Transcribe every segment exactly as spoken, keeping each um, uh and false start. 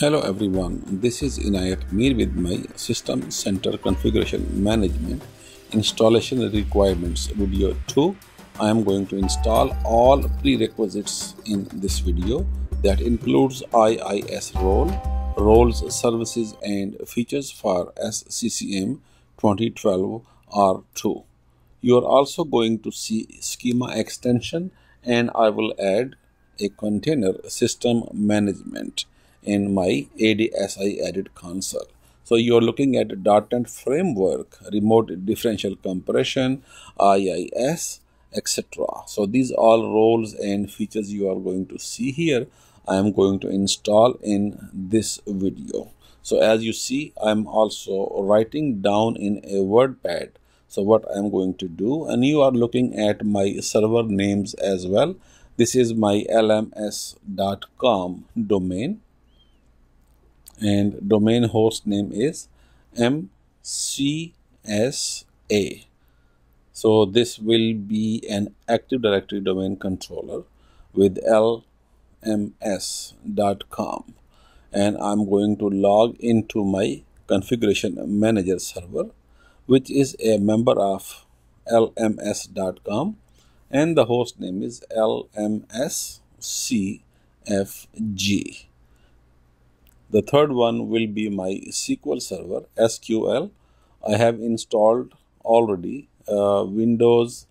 Hello everyone, this is Inayat Mir with my System Center Configuration Management Installation Requirements video two. I am going to install all prerequisites in this video. That includes I I S role, roles, services and features for S C C M twenty twelve R two. You are also going to see schema extension, and I will add a container system management in my A D S I edit console. So you're looking at .NET framework, remote differential compression, I I S, et cetera. So these all roles and features you are going to see here, I am going to install in this video. So as you see, I'm also writing down in a WordPad. So what I'm going to do, and you are looking at my server names as well. This is my L M S dot com domain, and domain host name is M C S A. So this will be an Active Directory domain controller with L M S dot com, and I'm going to log into my configuration manager server, which is a member of L M S dot com, and the host name is L M S C F G. The third one will be my S Q L server, S Q L. I have installed already uh, Windows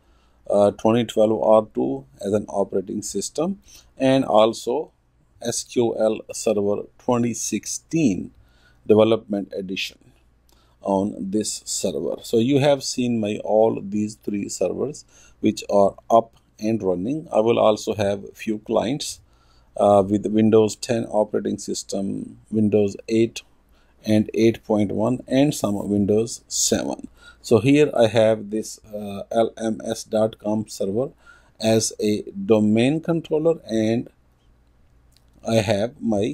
uh, twenty twelve R two as an operating system, and also S Q L Server twenty sixteen Development Edition on this server. So you have seen my all these three servers which are up and running. I will also have few clients Uh, with Windows ten operating system, Windows eight and eight point one, and some Windows seven. So here I have this uh, L M S dot com server as a domain controller, and I have my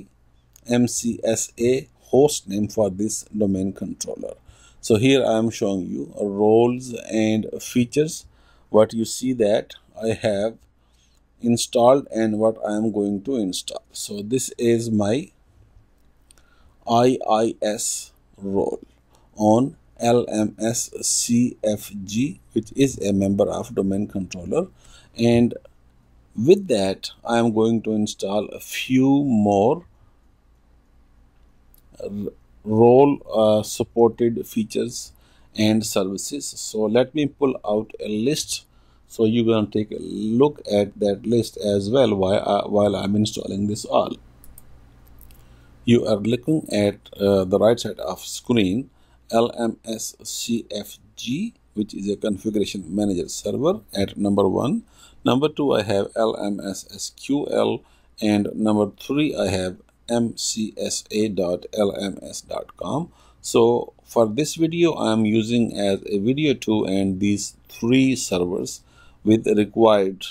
M C S A host name for this domain controller. So here I am showing you roles and features. What you see that I have installed and what I am going to install. So this is my I I S role on L M S C F G, which is a member of domain controller, and with that I am going to install a few more role uh, supported features and services. So let me pull out a list. So you're going to take a look at that list as well while, I, while I'm installing this all. You are looking at uh, the right side of screen, L M S C F G, which is a configuration manager server at number one. Number two, I have L M S S Q L, and number three, I have M C S A dot L M S dot com. So for this video, I am using as a video two and these three servers with required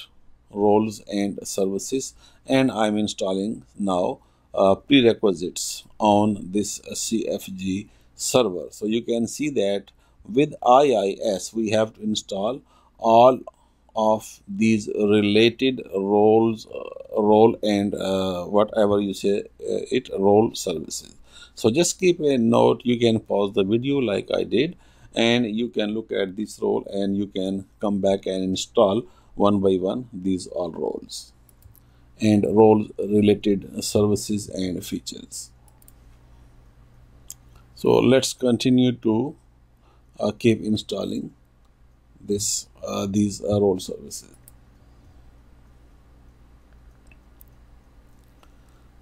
roles and services, and I'm installing now uh, prerequisites on this C F G server. So you can see that with I I S we have to install all of these related roles, uh, role and uh, whatever you say uh, it role services. So just keep a note, you can pause the video like I did, and you can look at this role and you can come back and install one by one these all roles and role related services and features. So let's continue to uh, keep installing this uh, these uh, role services.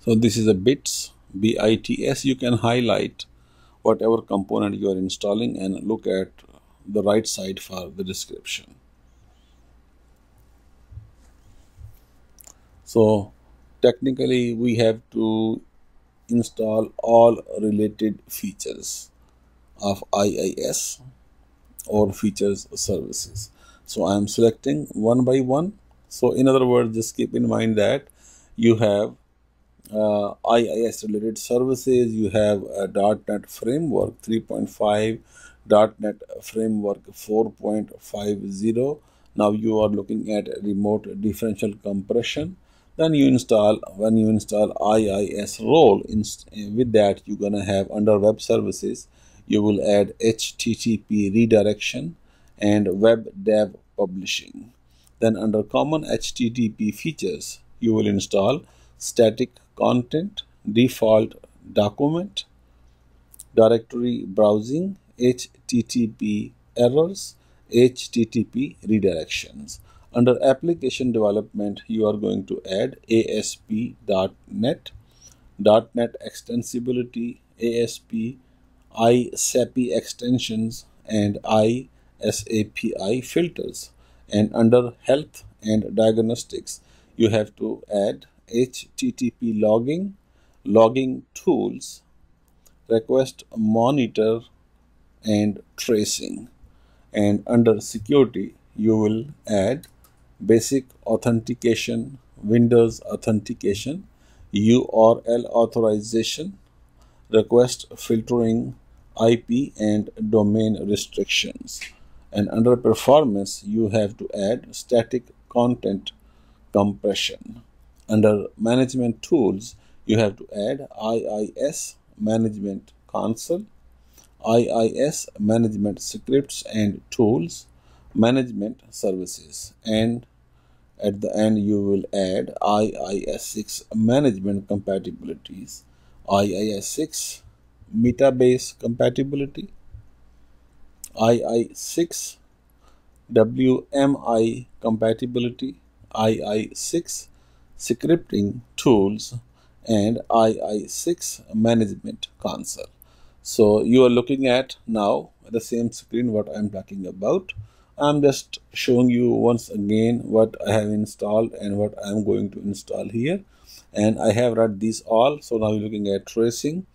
So this is a BITS, B I T S. You can highlight whatever component you are installing and look at the right side for the description. So technically we have to install all related features of I I S or features services. So I am selecting one by one. So in other words, just keep in mind that you have Uh, I I S related services, you have a .NET framework three point five, .NET framework four point five zero. Now you are looking at remote differential compression, Then you install, when you install I I S role, inst with that you're going to have under web services, you will add H T T P redirection and web dev publishing. Then under common H T T P features, you will install static content, default document, directory browsing, H T T P errors, H T T P redirections. Under application development, you are going to add A S P dot net, .NET extensibility, A S P, I S A P I extensions, and I S A P I filters. And under health and diagnostics, you have to add H T T P logging, logging tools, request monitor, and tracing. And under security, you will add basic authentication, Windows authentication, U R L authorization, request filtering, I P and domain restrictions. And under performance, you have to add static content compression. Under management tools, you have to add I I S management console, I I S management scripts and tools, management services, and at the end you will add I I S six management compatibilities, I I S six metabase compatibility, I I S six W M I compatibility, I I S six scripting tools, and I I S six management console. So you are looking at now the same screen what I'm talking about. I'm just showing you once again what I have installed and what I'm going to install here. And I have read these all. So now we're looking at tracing,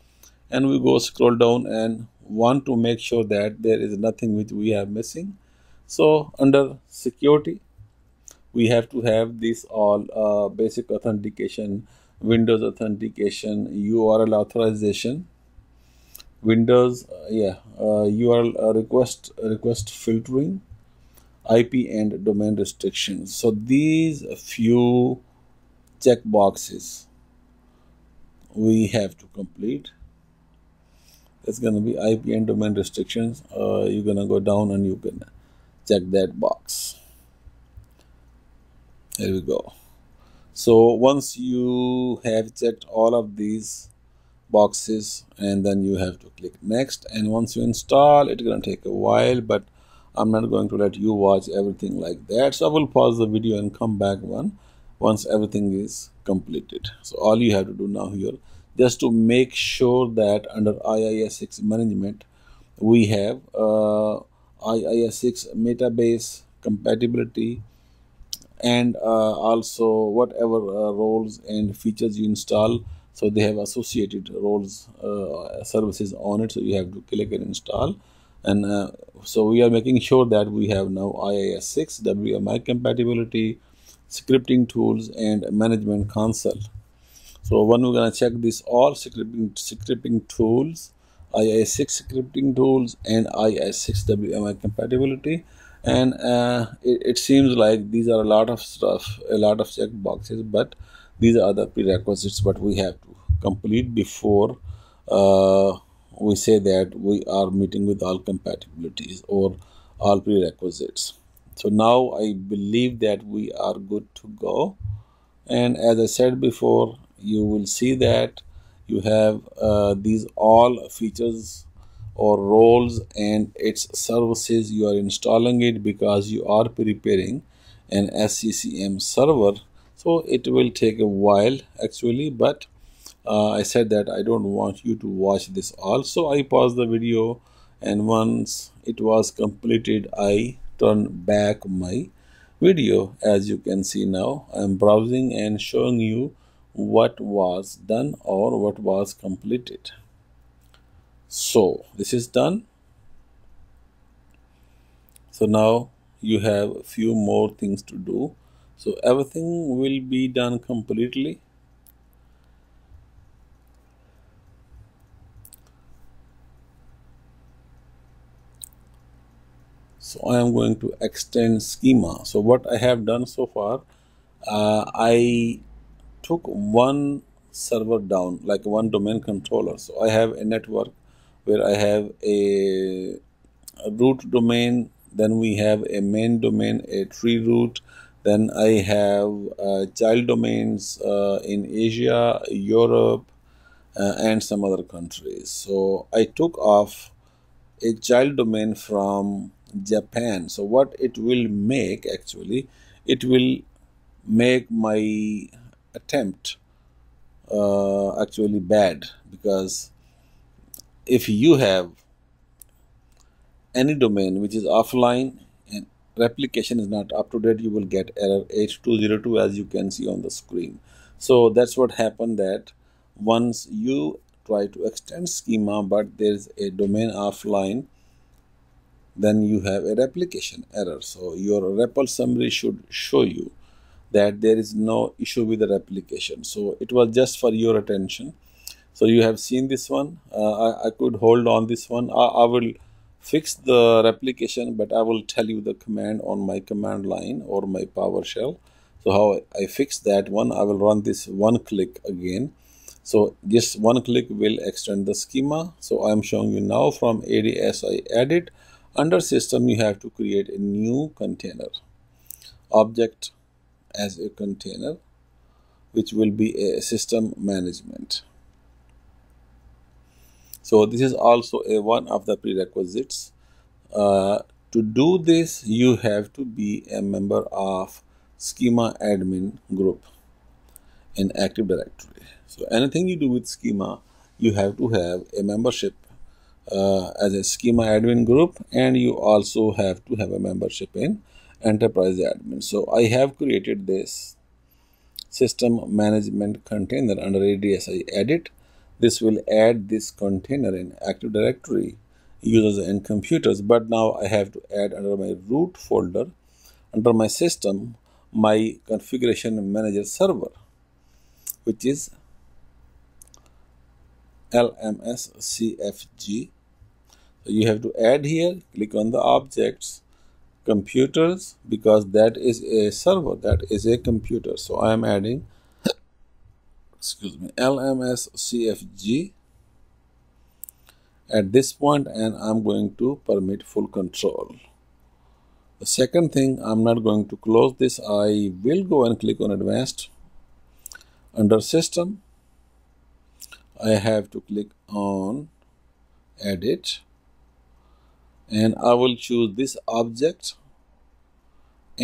and we go scroll down and want to make sure that there is nothing which we are missing. So under security, we have to have these all uh, basic authentication, Windows authentication, U R L authorization, Windows, uh, yeah, uh, U R L uh, request, request filtering, I P and domain restrictions. So these few checkboxes we have to complete. It's going to be I P and domain restrictions. Uh, you're going to go down and you can check that box. Here we go. So once you have checked all of these boxes, and then you have to click next. And once you install, it's going to take a while, but I'm not going to let you watch everything like that. So I will pause the video and come back one once everything is completed. So all you have to do now here, just to make sure that under I I S six management, we have uh, I I S six metabase compatibility, and uh, also whatever uh, roles and features you install. So they have associated roles, uh, services on it. So you have to click and install. And uh, so we are making sure that we have now I I S six, W M I compatibility, scripting tools, and management console. So when we're going to check this all scripting, scripting tools, I I S six scripting tools, and I I S six W M I compatibility. And uh, it, it seems like these are a lot of stuff, a lot of check boxes, but these are the prerequisites what we have to complete before uh, we say that we are meeting with all compatibilities or all prerequisites. So now I believe that we are good to go. And as I said before, you will see that you have uh, these all features or roles and its services. You are installing it because you are preparing an S C C M server. So it will take a while actually, but Uh, I said that I don't want you to watch this all. So I paused the video, and once it was completed, I turned back my video. As you can see now, I'm browsing and showing you what was done or what was completed. So this is done. So now you have a few more things to do. So everything will be done completely. So I am going to extend schema. So what I have done so far, uh, I took one server down, like one domain controller. So I have a network where I have a, a root domain, then we have a main domain, a tree root, then I have uh, child domains uh, in Asia, Europe, uh, and some other countries. So I took off a child domain from Japan. So what it will make, actually, it will make my attempt uh, actually bad, because if you have any domain which is offline and replication is not up to date, you will get error eight two zero two, as you can see on the screen. So that's what happened, that once you try to extend schema but there's a domain offline, then you have a replication error. So your R E P L summary should show you that there is no issue with the replication. So it was just for your attention. So you have seen this one. Uh, I, I could hold on this one. I, I will fix the replication, but I will tell you the command on my command line or my PowerShell. So how I fix that one, I will run this one click again. So this one click will extend the schema. So I'm showing you now from A D S I edit. Under system, you have to create a new container, object as a container, which will be a system management. So this is also a one of the prerequisites. Uh, to do this, you have to be a member of schema admin group in Active Directory. So anything you do with schema, you have to have a membership Uh, as a schema admin group, and you also have to have a membership in enterprise admin. So I have created this system management container under A D S I edit. This will add this container in Active Directory, users and computers. But now I have to add under my root folder, under my system, my configuration manager server, which is L M S C F G. So you have to add here, click on the objects, computers, because that is a server, that is a computer. So I am adding, excuse me, L M S C F G at this point, and I'm going to permit full control. The second thing, I'm not going to close this. I will go and click on advanced. Under system, I have to click on edit, and I will choose this object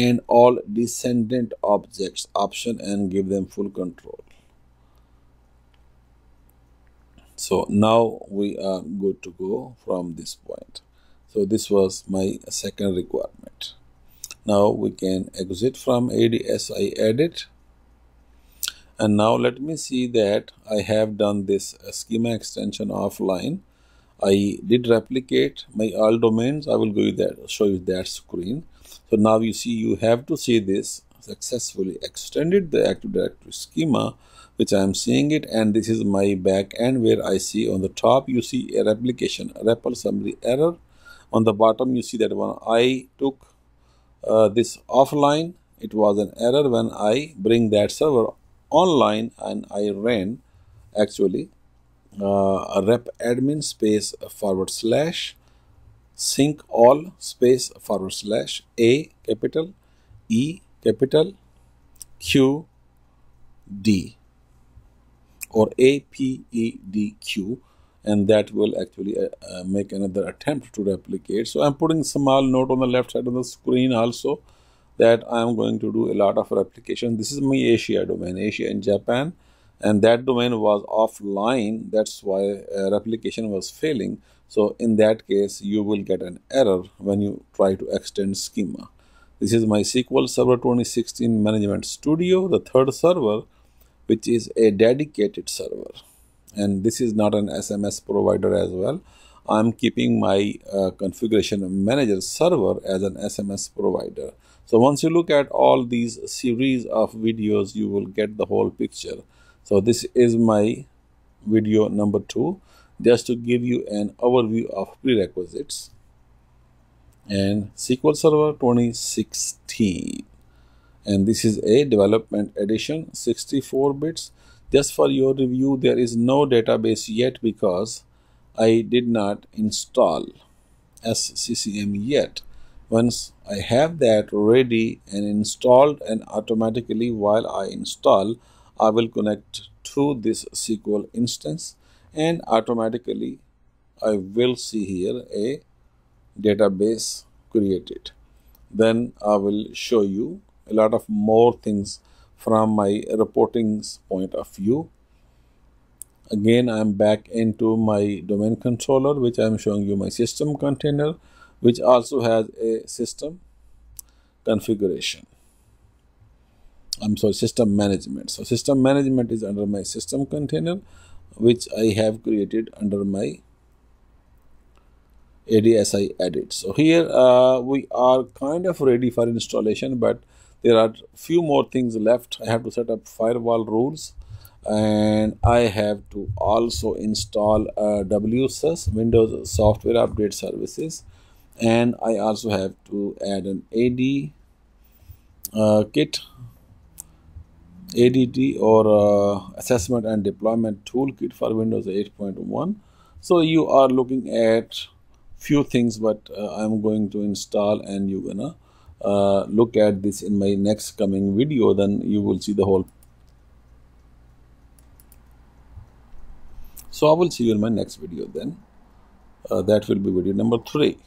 and all descendant objects option and give them full control. So now we are good to go from this point. So this was my second requirement. Now we can exit from A D S I edit. And now let me see that I have done this schema extension offline. I did replicate my all domains. I will go you that, show you that screen. So now you see, you have to see this successfully extended the Active Directory schema, which I am seeing it. And this is my back end where I see on the top, you see a replication, a R E P L summary error. On the bottom, you see that when I took uh, this offline, it was an error. When I bring that server online and I ran actually uh, a rep admin space forward slash sync all space forward slash A capital E capital Q D or A P E D Q, and that will actually uh, uh, make another attempt to replicate. So I'm putting small note on the left side of the screen also, that I am going to do a lot of replication. This is my Asia domain, Asia and Japan, and that domain was offline. That's why uh, replication was failing. So in that case, you will get an error when you try to extend schema. This is my S Q L Server twenty sixteen Management Studio, the third server, which is a dedicated server. And this is not an S M S provider as well. I'm keeping my uh, configuration manager server as an S M S provider. So once you look at all these series of videos, you will get the whole picture. So this is my video number two, just to give you an overview of prerequisites. And S Q L Server twenty sixteen and this is a development edition, sixty-four bits. Just for your review, there is no database yet because I did not install S C C M yet. Once I have that ready and installed, and automatically while I install, I will connect to this S Q L instance, and automatically I will see here a database created. Then I will show you a lot of more things from my reporting's point of view. Again, I am back into my domain controller, which I am showing you my system container, which also has a system configuration. I'm sorry, system management. So system management is under my system container, which I have created under my A D S I edit. So here uh, we are kind of ready for installation, but there are few more things left. I have to set up firewall rules, and I have to also install uh, W S U S, Windows Software Update Services, and I also have to add an A D uh, kit, A D T, or uh, Assessment and Deployment Toolkit for Windows eight point one. So you are looking at few things, but uh, I'm going to install, and you're gonna uh, look at this in my next coming video. Then you will see the whole. So I will see you in my next video then. Uh, that will be video number three.